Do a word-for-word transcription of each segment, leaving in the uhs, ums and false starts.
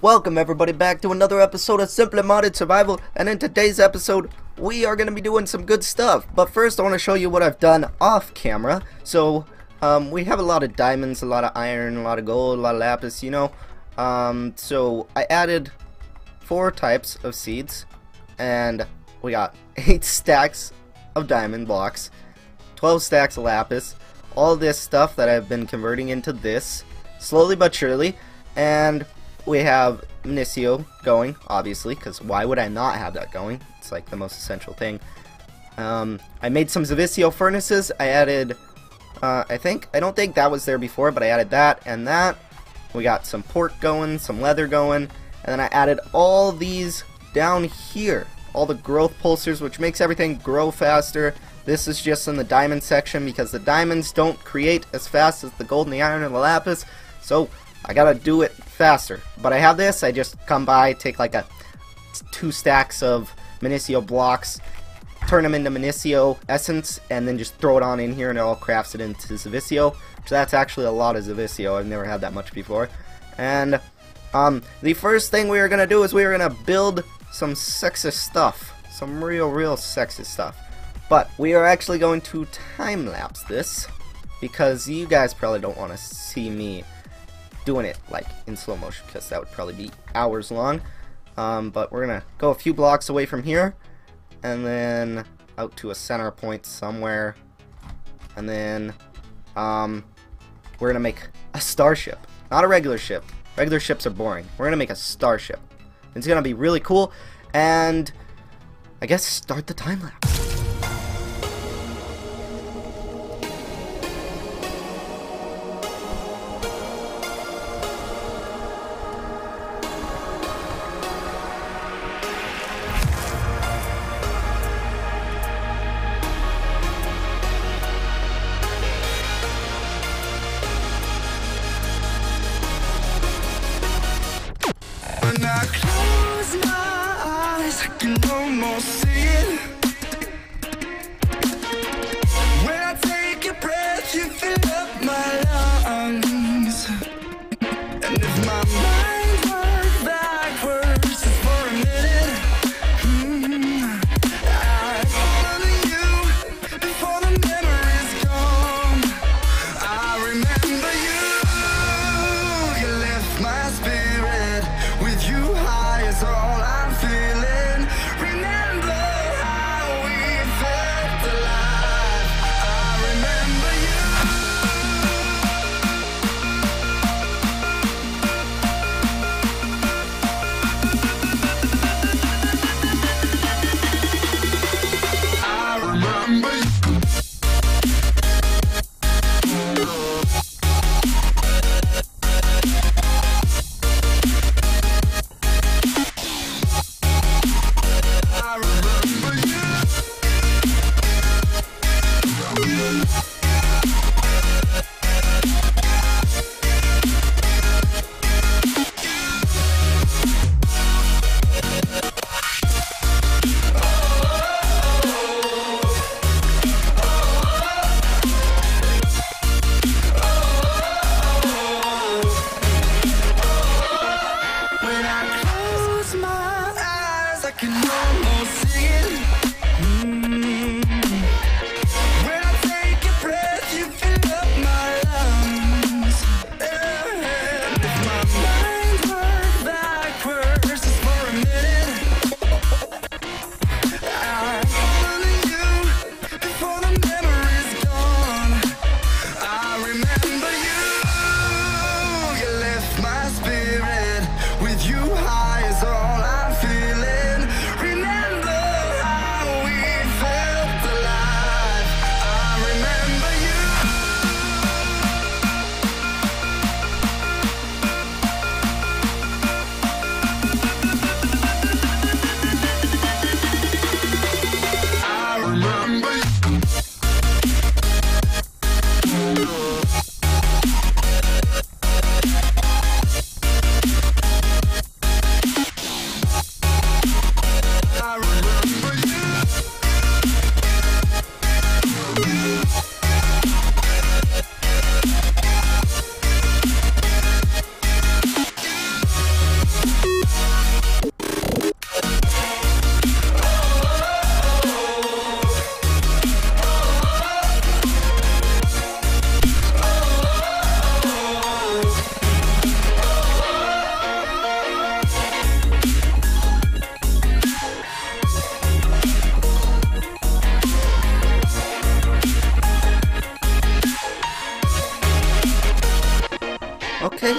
Welcome everybody back to another episode of Simply Modded Survival, and in today's episode we are going to be doing some good stuff. But first I want to show you what I've done off camera. So um, we have a lot of diamonds, a lot of iron, a lot of gold, a lot of lapis, you know. Um, so I added four types of seeds, and we got eight stacks of diamond blocks, twelve stacks of lapis, all this stuff that I've been converting into this, slowly but surely. And we have Minicio going, obviously, because why would I not have that going? It's like the most essential thing. Um, I made some Zavisio furnaces. I added, uh, I think, I don't think that was there before, but I added that and that. We got some pork going, some leather going, and then I added all these down here. All the growth pulsers, which makes everything grow faster. This is just in the diamond section because the diamonds don't create as fast as the gold and the iron and the lapis. So I gotta do it faster. But I have this, I just come by, take like a two stacks of Minicio blocks, turn them into Minicio essence, and then just throw it on in here and it all crafts it into Zavisio. So that's actually a lot of Zavisio, I've never had that much before. And um, the first thing we were gonna do is we were gonna build some sexist stuff. Some real, real sexist stuff. But we are actually going to time-lapse this, because you guys probably don't want to see me doing it like in slow motion, because that would probably be hours long. Um, but we're gonna go a few blocks away from here and then out to a center point somewhere, and then um, we're gonna make a starship, not a regular ship. Regular ships are boring. We're gonna make a starship. It's gonna be really cool, and I guess start the time lapse. All I'm feeling, remember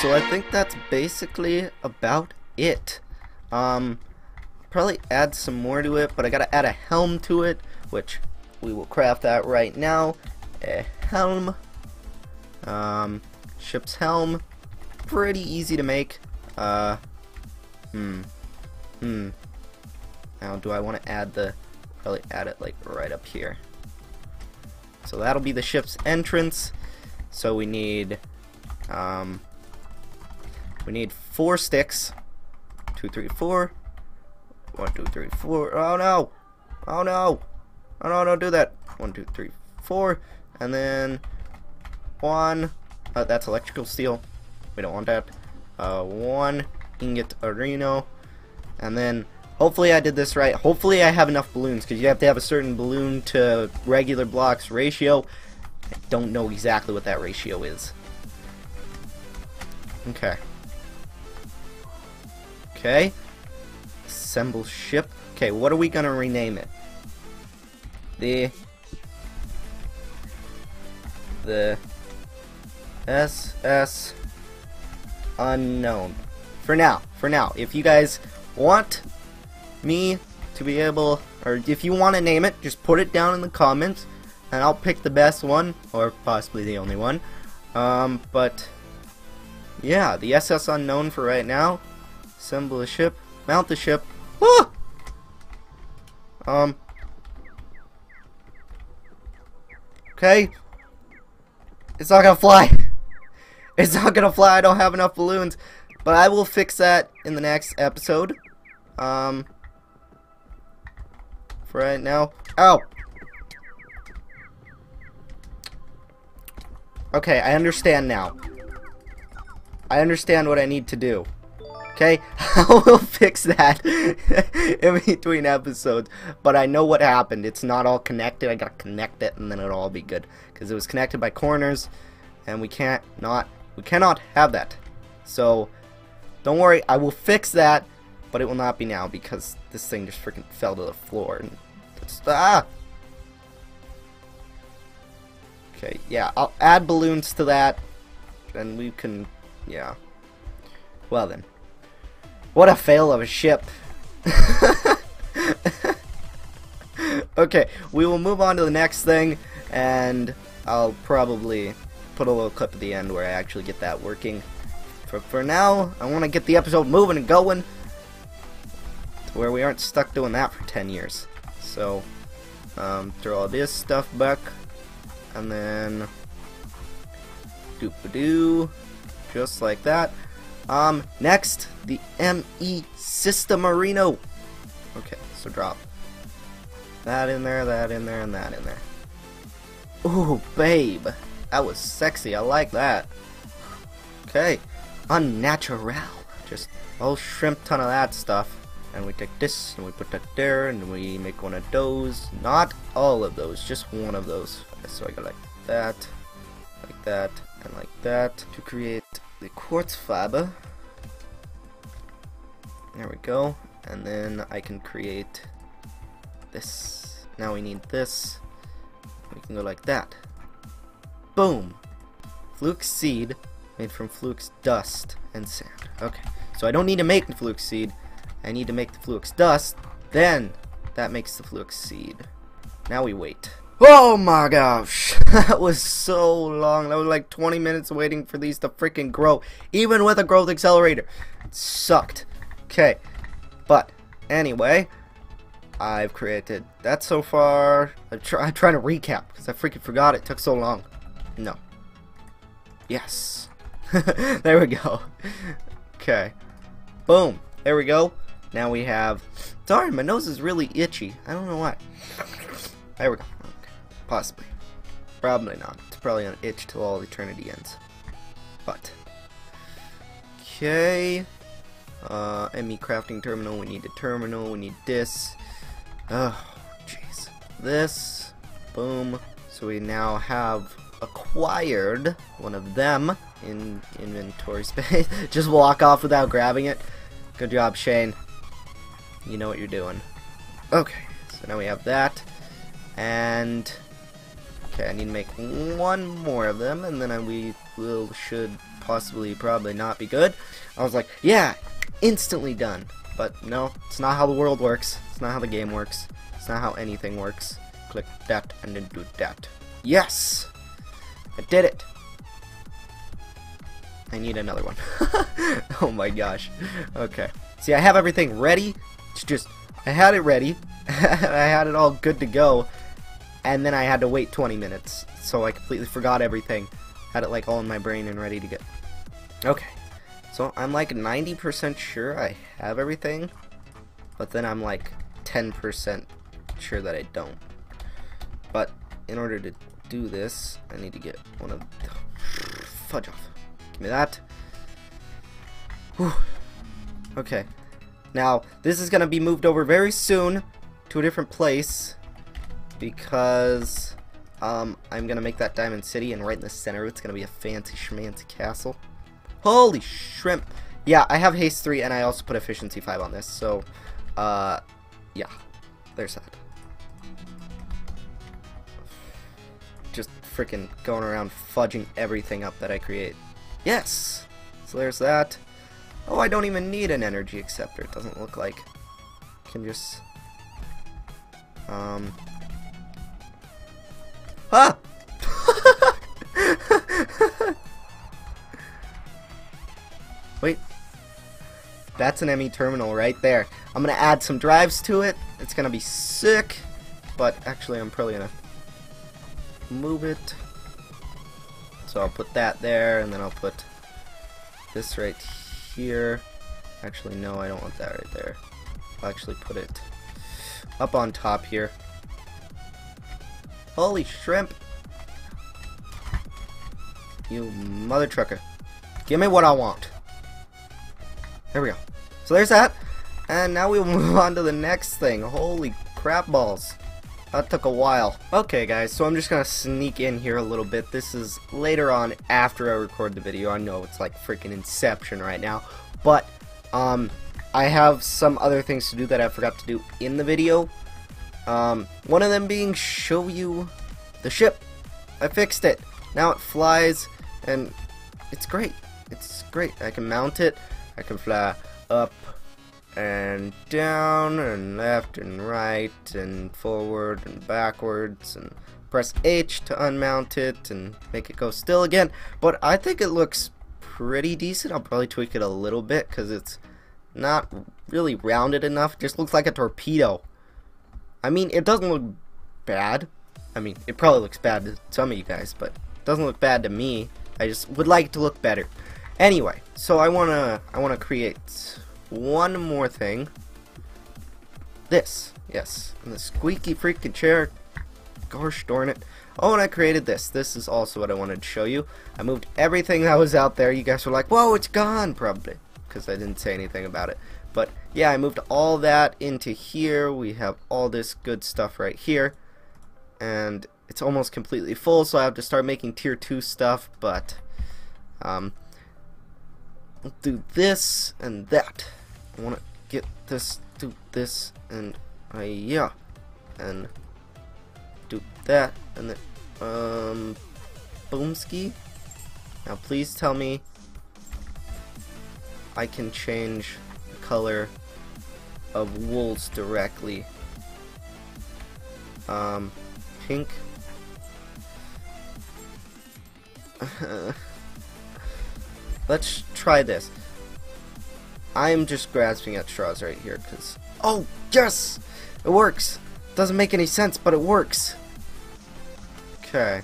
so I think that's basically about it. Um, probably add some more to it, but I gotta add a helm to it, which we will craft that right now. A helm, um, ship's helm, pretty easy to make. Uh, hmm, hmm. Now, do I want to add the? Probably add it like right up here. So that'll be the ship's entrance. So we need, um, we need four sticks. Two, three, four. One, two, three, four. Oh no! Oh no! Oh no! Don't do that. One, two, three, four, and then one. Uh, that's electrical steel. We don't want that. Uh, one ingot areno, and then. Hopefully I did this right. Hopefully I have enough balloons, because you have to have a certain balloon to regular blocks ratio. I don't know exactly what that ratio is. Okay. Okay. Assemble ship. Okay, what are we going to rename it? The... The... S S... Unknown. For now. For now. If you guys want... me to be able, or if you want to name it, just put it down in the comments and I'll pick the best one, or possibly the only one. Um, but yeah, the S S Unknown for right now. Assemble a ship, mount the ship. Ah! Um. Okay. It's not gonna fly. It's not gonna fly. I don't have enough balloons, but I will fix that in the next episode. Um. For right now. Ow! Okay, I understand now. I understand what I need to do. Okay? I will fix that in between episodes. But I know what happened. It's not all connected. I gotta connect it and then it'll all be good. Because it was connected by corners. And we can't not... We cannot have that. So, don't worry. I will fix that. But it will not be now, because this thing just freaking fell to the floor. And just, ah! Okay, yeah, I'll add balloons to that. And we can, yeah. Well then. What a fail of a ship. Okay, we will move on to the next thing. And I'll probably put a little clip at the end where I actually get that working. For, for now, I want to get the episode moving and going. Where we aren't stuck doing that for ten years. So, um, throw all this stuff back, and then doop-a-doo, just like that. Um, next, the M E system arena. Okay, so drop that in there, that in there, and that in there. Ooh, babe, that was sexy. I like that. Okay, unnatural. Just a whole shrimp ton of that stuff. And we take this, and we put that there, and we make one of those. Not all of those, just one of those. So I go like that, like that, and like that to create the quartz fiber. There we go. And then I can create this. Now we need this. We can go like that. Boom! Fluke seed made from fluke's dust and sand. Okay, so I don't need to make the fluke seed. I need to make the fluke's dust, then that makes the fluke's seed. Now we wait. Oh my gosh, that was so long. That was like twenty minutes waiting for these to freaking grow, even with a growth accelerator. It sucked. Okay, but anyway, I've created that so far. I'm, try I'm trying to recap because I freaking forgot it took so long. No. Yes. There we go. Okay. Boom. There we go. Now we have... Sorry, my nose is really itchy. I don't know why. There we go. Okay. Possibly. Probably not. It's probably an itch till all eternity ends. But. Okay. Uh, M E crafting terminal. We need a terminal. We need this. Oh, jeez. This. Boom. So we now have acquired one of them in inventory space. Just walk off without grabbing it. Good job, Shane. You know what you're doing. Okay, so now we have that. And okay, I need to make one more of them, and then I, we will should possibly probably not be good. I was like, yeah, instantly done. But no, it's not how the world works. It's not how the game works. It's not how anything works. Click that and then do that. Yes! I did it! I need another one. Oh my gosh. Okay. See, I have everything ready. It's just, I had it ready. I had it all good to go. And then I had to wait twenty minutes. So I completely forgot everything. Had it like all in my brain and ready to get. Okay. So I'm like ninety percent sure I have everything. But then I'm like ten percent sure that I don't. But in order to do this, I need to get one of... Fudge off. Give me that. Whew. Okay. Now, this is going to be moved over very soon to a different place. Because um, I'm going to make that Diamond City, and right in the center it's going to be a fancy schmancy castle. Holy shrimp. Yeah, I have haste three, and I also put efficiency five on this. So, uh, yeah. There's that. Just freaking going around fudging everything up that I create. Yes! So there's that. Oh, I don't even need an energy acceptor. It doesn't look like. I can just... Um... Ah! Wait. That's an M E terminal right there. I'm gonna add some drives to it. It's gonna be sick. But actually, I'm probably gonna move it. So I'll put that there, and then I'll put this right here. Actually, no, I don't want that right there. I'll actually put it up on top here. Holy shrimp! You mother trucker. Give me what I want. There we go. So there's that. And now we'll move on to the next thing. Holy crap balls. That took a while. Okay guys, so I'm just gonna sneak in here a little bit. This is later on after I record the video. I know it's like freaking Inception right now. But, um, I have some other things to do that I forgot to do in the video. Um, one of them being show you the ship. I fixed it. Now it flies, and it's great. It's great. I can mount it. I can fly up and down and left and right and forward and backwards and press H to unmount it and make it go still again. But I think it looks pretty decent. I'll probably tweak it a little bit because it's not really rounded enough. It just looks like a torpedo. I mean, it doesn't look bad. I mean, it probably looks bad to some of you guys, but it doesn't look bad to me. I just would like it to look better. Anyway, so I wanna I wanna create one more thing. This, yes, and the squeaky freaking chair. Gosh darn it! Oh, and I created this. This is also what I wanted to show you. I moved everything that was out there. You guys were like, "Whoa, it's gone!" Probably because I didn't say anything about it. But yeah, I moved all that into here. We have all this good stuff right here, and it's almost completely full. So I have to start making tier two stuff. But um. I'll do this and that. I want to get this, do this, and uh, yeah, and do that, and then um, boomski. Now, please tell me I can change the color of wools directly. Um, pink. Let's try this. I'm just grasping at straws right here because... Oh, yes! It works! Doesn't make any sense, but it works. Okay.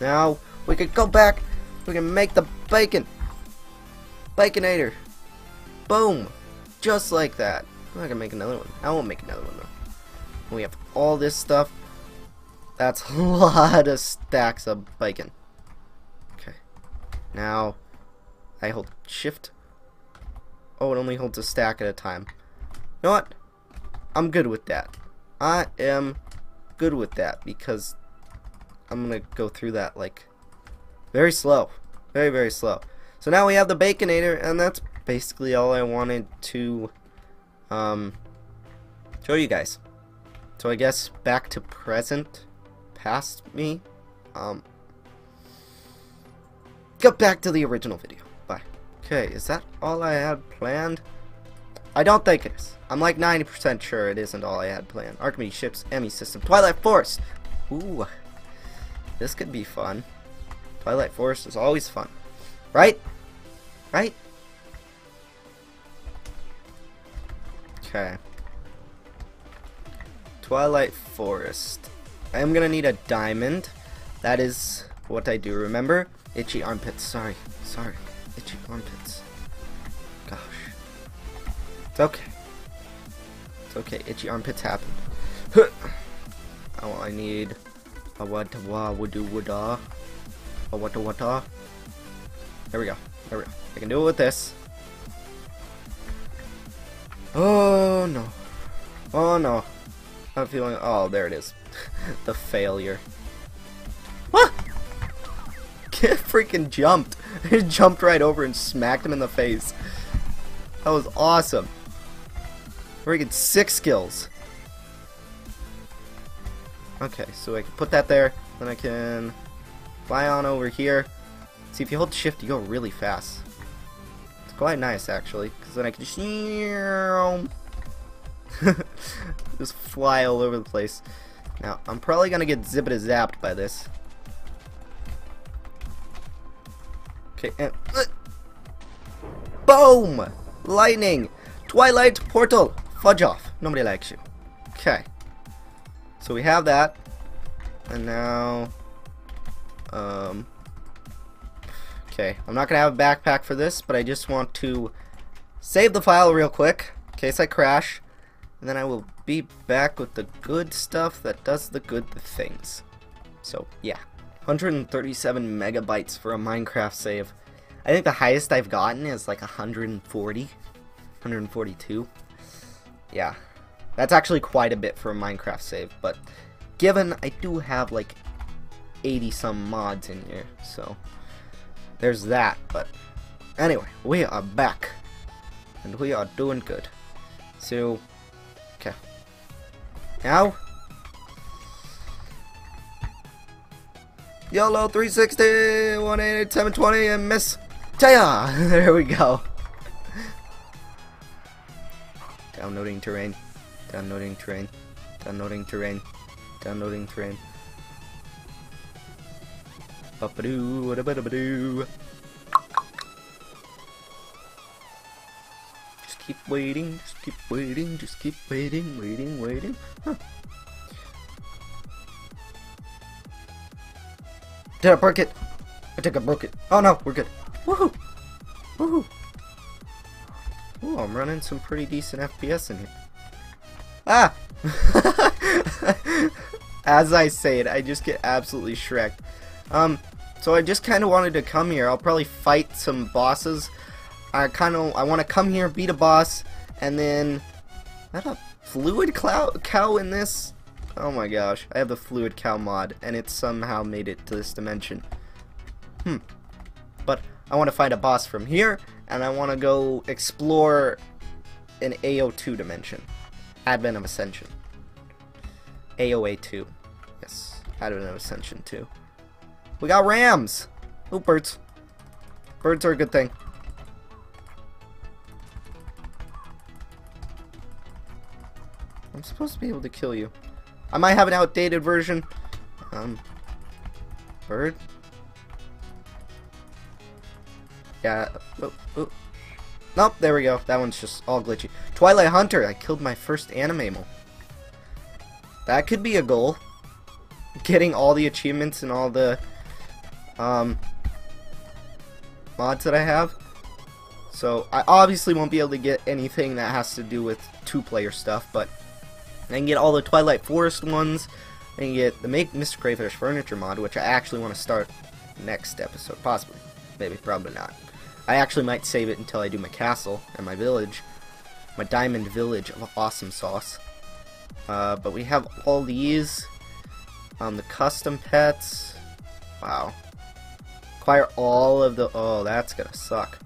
Now, we can go back. We can make the bacon. Baconator. Boom. Just like that. I'm not gonna make another one. I won't make another one, though. We have all this stuff. That's a lot of stacks of bacon. Okay. Now... I hold shift. Oh, it only holds a stack at a time. You know what? I'm good with that. I am good with that because I'm gonna go through that like very slow. Very, very slow. So now we have the Baconator, and that's basically all I wanted to um, show you guys. So I guess back to present, past me. Um, Get back to the original video. Bye. Okay, is that all I had planned? I don't think it is. I'm like ninety percent sure it isn't all I had planned. Archimedes' ships, M E system, Twilight Forest! Ooh. This could be fun. Twilight Forest is always fun. Right? Right? Okay. Twilight Forest. I am gonna need a diamond. That is what I do remember. Itchy armpits. Sorry. Sorry. Itchy armpits. Gosh. It's okay. It's okay. Itchy armpits happen. Oh, I need a what wa woodu wooda. A what wata. There we go. There we go. I can do it with this. Oh no. Oh no. I'm feeling. Oh, there it is. The failure. What? Kid freaking jumped. He jumped right over and smacked him in the face. That was awesome. Freaking six skills. Okay, so I can put that there. Then I can fly on over here. See, if you hold shift, you go really fast. It's quite nice, actually. Because then I can just... just fly all over the place. Now, I'm probably going to get zippity-zapped by this. Okay, and... Uh, boom! Lightning! Twilight Portal! Fudge off. Nobody likes you. Okay. So we have that. And now... Um... Okay, I'm not going to have a backpack for this, but I just want to save the file real quick, in case I crash, and then I will be back with the good stuff that does the good things. So, yeah. one hundred thirty-seven megabytes for a Minecraft save. I think the highest I've gotten is like one forty, one forty-two. Yeah, that's actually quite a bit for a Minecraft save, but given I do have like eighty some mods in here, so... There's that, but anyway, we are back, and we are doing good. So, okay. Now, YOLO three sixty, one eighty, seven twenty, and miss Taya! There we go. Downloading terrain, downloading terrain, downloading terrain, downloading terrain. Ba-ba-doo, da-ba-da-ba-doo. Just keep waiting, just keep waiting, just keep waiting, waiting, waiting. Huh. Did I break it? I think I broke it. Oh no, we're good. Woohoo! Woohoo! Ooh, I'm running some pretty decent F P S in here. Ah! As I say it, I just get absolutely shreked. Um, so I just kind of wanted to come here. I'll probably fight some bosses. I kind of, I want to come here, beat a boss, and then, I have a fluid cow, cow in this? Oh my gosh, I have the fluid cow mod, and it somehow made it to this dimension. Hmm. But I want to fight a boss from here, and I want to go explore an A O two dimension. Advent of Ascension. A O A two. Yes, Advent of Ascension two. We got rams! Ooh, birds. Birds are a good thing. I'm supposed to be able to kill you. I might have an outdated version. Um, bird? Yeah. Ooh, ooh. Nope, there we go. That one's just all glitchy. Twilight Hunter! I killed my first animal. That could be a goal. Getting all the achievements and all the... Um, mods that I have. So I obviously won't be able to get anything that has to do with two-player stuff, but I can get all the Twilight Forest ones. I can get the Make Mister Crayfish Furniture mod, which I actually want to start next episode, possibly. Maybe, probably not. I actually might save it until I do my castle and my village, my diamond village of awesome sauce. Uh, but we have all these. Um, the custom pets. Wow. Acquire all of the... Oh, that's gonna suck.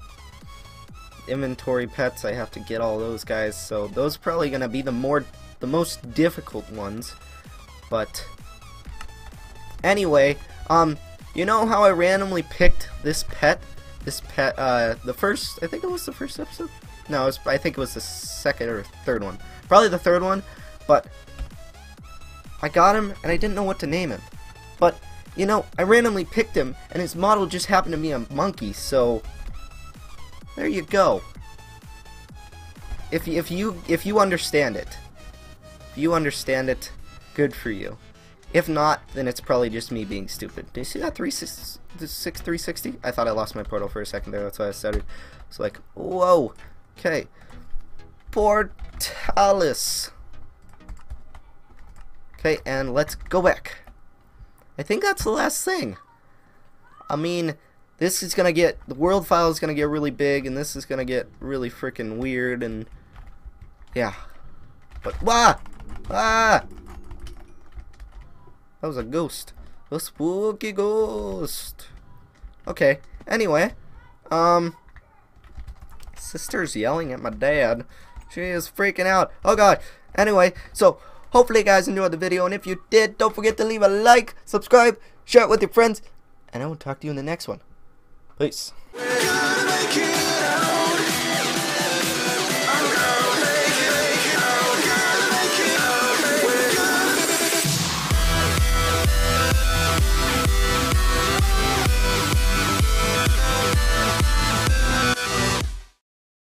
Inventory pets, I have to get all those guys, so those are probably gonna be the more the most difficult ones. But anyway, um You know how I randomly picked this pet? This pet, uh, the first, I think it was the first episode? No, it was, I think it was the second or third one. Probably the third one, but I got him and I didn't know what to name him. But, you know, I randomly picked him and his model just happened to be a monkey, so there you go. If, if you if you understand it, if you understand it, good for you. If not, then it's probably just me being stupid. Do you see that three sixty? I thought I lost my portal for a second there, that's why I stuttered. It's like, whoa, okay. Portalis. Okay, and let's go back. I think that's the last thing. I mean, this is gonna get, the world file is gonna get really big, and this is gonna get really freaking weird, and yeah. But wah, ah, that was a ghost, a spooky ghost. Okay. Anyway, um, sister's yelling at my dad. She is freaking out. Oh God. Anyway, so hopefully you guys enjoyed the video, and if you did, don't forget to leave a like, subscribe, share it with your friends, and I will talk to you in the next one. Peace.